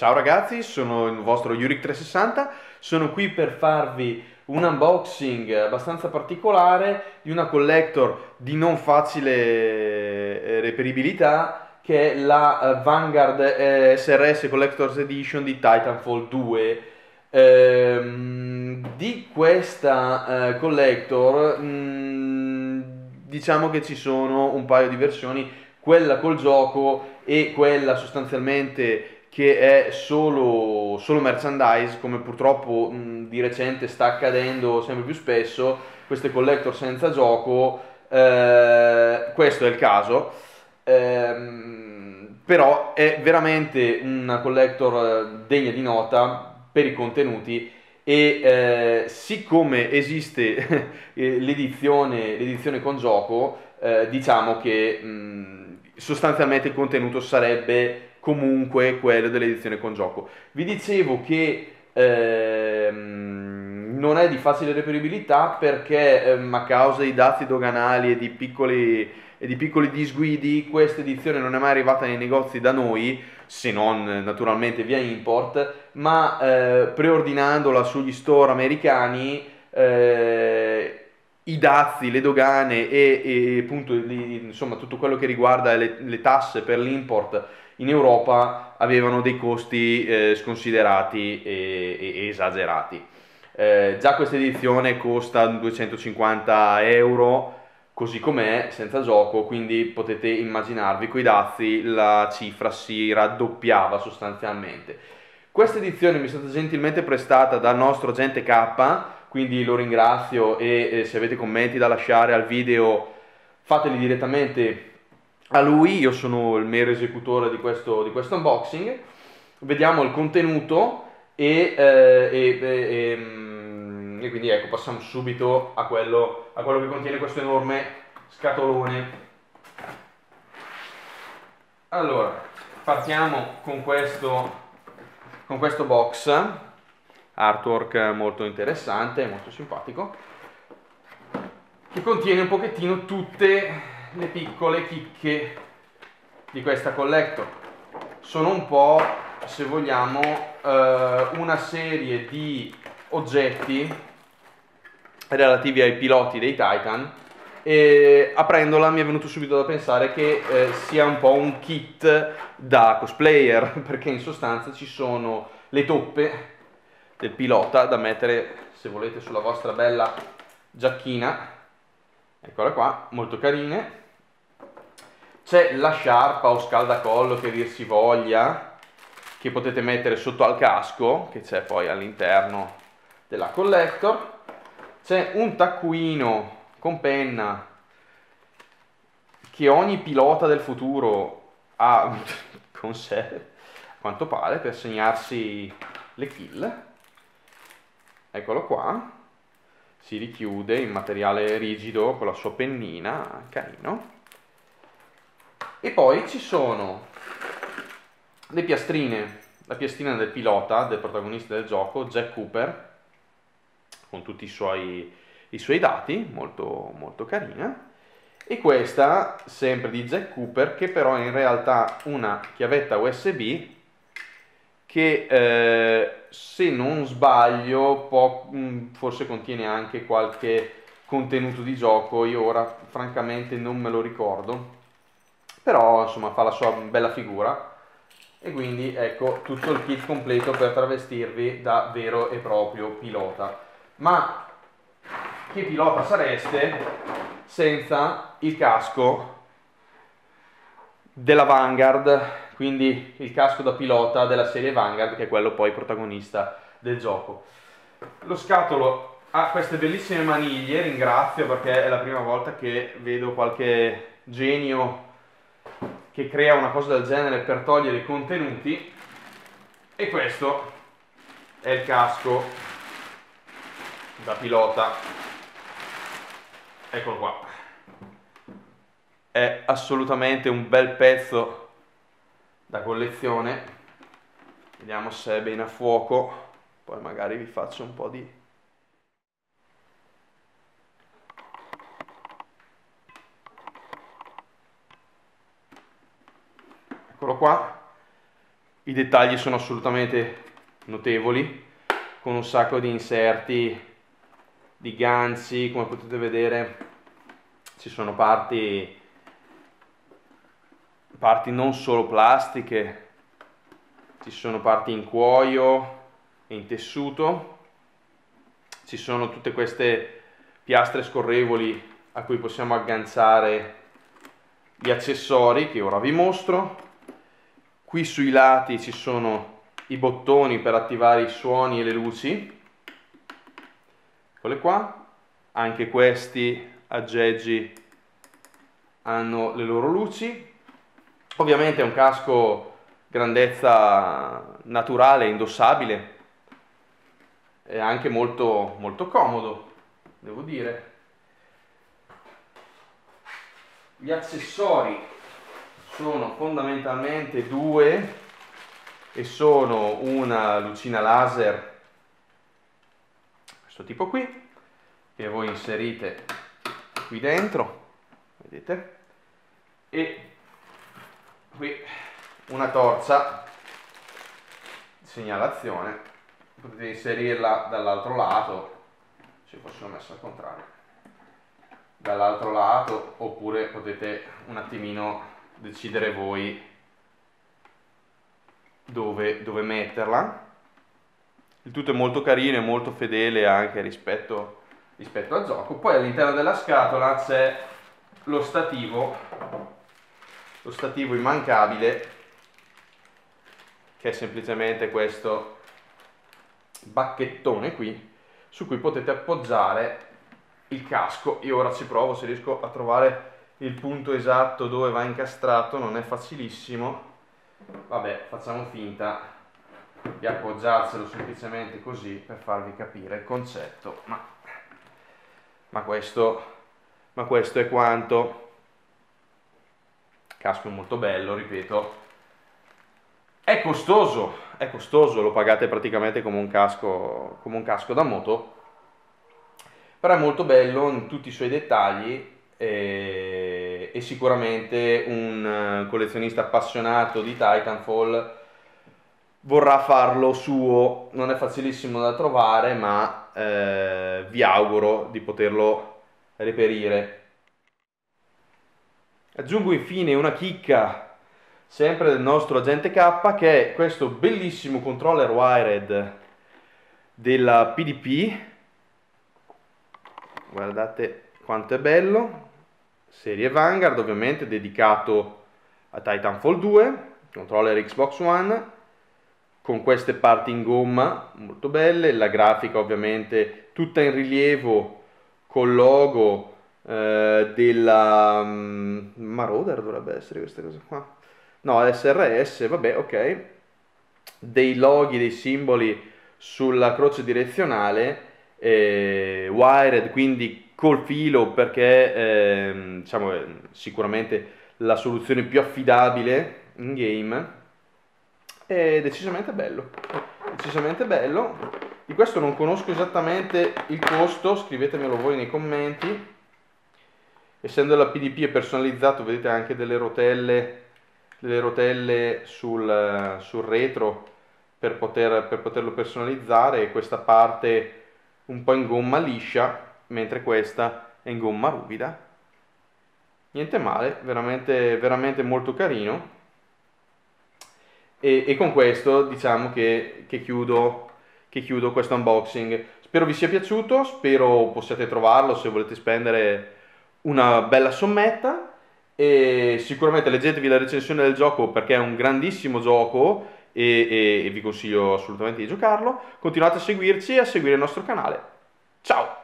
Ciao ragazzi, sono il vostro Yurik360, sono qui per farvi un unboxing abbastanza particolare di una collector di non facile reperibilità che è la Vanguard SRS Collector's Edition di Titanfall 2. Di questa collector diciamo che ci sono un paio di versioni, quella col gioco e quella sostanzialmente che è solo merchandise, come purtroppo di recente sta accadendo sempre più spesso, queste collector senza gioco. Questo è il caso, però è veramente una collector degna di nota per i contenuti e siccome esiste l'edizione con gioco, diciamo che sostanzialmente il contenuto sarebbe comunque quello dell'edizione con gioco. Vi dicevo che non è di facile reperibilità perché a causa di dazi doganali e di piccoli disguidi questa edizione non è mai arrivata nei negozi da noi, se non naturalmente via import, ma preordinandola sugli store americani i dazi, le dogane e appunto insomma tutto quello che riguarda le tasse per l'import in Europa avevano dei costi sconsiderati e esagerati. Già questa edizione costa 250 euro, così com'è, senza gioco, quindi potete immaginarvi coi dazi la cifra si raddoppiava sostanzialmente. Questa edizione mi è stata gentilmente prestata dal nostro agente K, quindi lo ringrazio e se avete commenti da lasciare al video fateli direttamente a lui, io sono il mero esecutore di questo unboxing. Vediamo il contenuto e quindi ecco, passiamo subito a quello che contiene questo enorme scatolone. Allora, partiamo con questo box, artwork molto interessante, molto simpatico, che contiene un pochettino tutte le piccole chicche di questa collector. Sono un po', se vogliamo, una serie di oggetti relativi ai piloti dei Titan e aprendola mi è venuto subito da pensare che sia un po' un kit da cosplayer, perché in sostanza ci sono le toppe del pilota da mettere, se volete, sulla vostra bella giacchina, eccola qua, molto carine. C'è la sciarpa o scaldacollo, che dir si voglia, che potete mettere sotto al casco, che c'è poi all'interno della collector. C'è un taccuino con penna che ogni pilota del futuro ha con sé, a quanto pare, per segnarsi le kill. Eccolo qua, si richiude in materiale rigido con la sua pennina, carino. E poi ci sono le piastrine, la piastrina del pilota, del protagonista del gioco, Jack Cooper, con tutti i suoi dati, molto carina. E questa, sempre di Jack Cooper, che però è in realtà una chiavetta USB che, se non sbaglio, forse contiene anche qualche contenuto di gioco. Io ora francamente non me lo ricordo, però insomma fa la sua bella figura. E quindi ecco tutto il kit completo per travestirvi da vero e proprio pilota. Ma che pilota sareste senza il casco della Vanguard, quindi il casco da pilota della serie Vanguard, che è quello poi protagonista del gioco. Lo scatolo ha queste bellissime maniglie, ringrazio perché è la prima volta che vedo qualche genio che crea una cosa del genere per togliere i contenuti. E questo è il casco da pilota, eccolo qua. È assolutamente un bel pezzo da collezione. Vediamo se è bene a fuoco, poi magari vi faccio un po' di... eccolo qua, I dettagli sono assolutamente notevoli, con un sacco di inserti, di ganci. Come potete vedere ci sono parti non solo plastiche, ci sono parti in cuoio e in tessuto, ci sono tutte queste piastre scorrevoli a cui possiamo agganciare gli accessori che ora vi mostro. Qui sui lati ci sono i bottoni per attivare i suoni e le luci, eccole qua. Anche questi aggeggi hanno le loro luci. Ovviamente è un casco grandezza naturale, indossabile, è anche molto, molto comodo, devo dire. Gli accessori sono fondamentalmente due e sono una lucina laser, questo tipo qui, che voi inserite qui dentro, vedete, e qui una torcia di segnalazione, potete inserirla dall'altro lato, se fosse messa al contrario, dall'altro lato, oppure potete un attimino decidere voi dove metterla. Il tutto è molto carino e molto fedele anche rispetto al gioco. Poi all'interno della scatola c'è lo stativo. Lo stativo immancabile, che è semplicemente questo bacchettone qui, su cui potete appoggiare il casco. Io ora ci provo, se riesco a trovare il punto esatto dove va incastrato, non è facilissimo. Vabbè, facciamo finta di appoggiarselo semplicemente così per farvi capire il concetto. Ma questo è quanto. Casco è molto bello, ripeto, è costoso, lo pagate praticamente come un casco da moto, però è molto bello in tutti i suoi dettagli e sicuramente un collezionista appassionato di Titanfall vorrà farlo suo. Non è facilissimo da trovare, ma vi auguro di poterlo reperire. Aggiungo infine una chicca sempre del nostro agente K, che è questo bellissimo controller wired della PDP. Guardate quanto è bello, serie Vanguard, ovviamente dedicato a Titanfall 2, controller Xbox One, con queste parti in gomma molto belle, la grafica ovviamente tutta in rilievo col logo della Marauder, dovrebbe essere questa cosa qua, no, SRS, vabbè, ok, dei loghi, dei simboli sulla croce direzionale, wired, quindi col filo, perché diciamo è sicuramente la soluzione più affidabile in game. È decisamente bello, decisamente bello. Di questo non conosco esattamente il costo, scrivetemelo voi nei commenti. Essendo la PDP è personalizzato, vedete anche delle rotelle sul retro per poterlo personalizzare. Questa parte un po' in gomma liscia, mentre questa è in gomma ruvida. Niente male, veramente, veramente molto carino. E con questo diciamo che chiudo questo unboxing. Spero vi sia piaciuto, spero possiate trovarlo se volete spendere una bella sommetta, e sicuramente leggetevi la recensione del gioco, perché è un grandissimo gioco e vi consiglio assolutamente di giocarlo. Continuate a seguirci e a seguire il nostro canale. Ciao!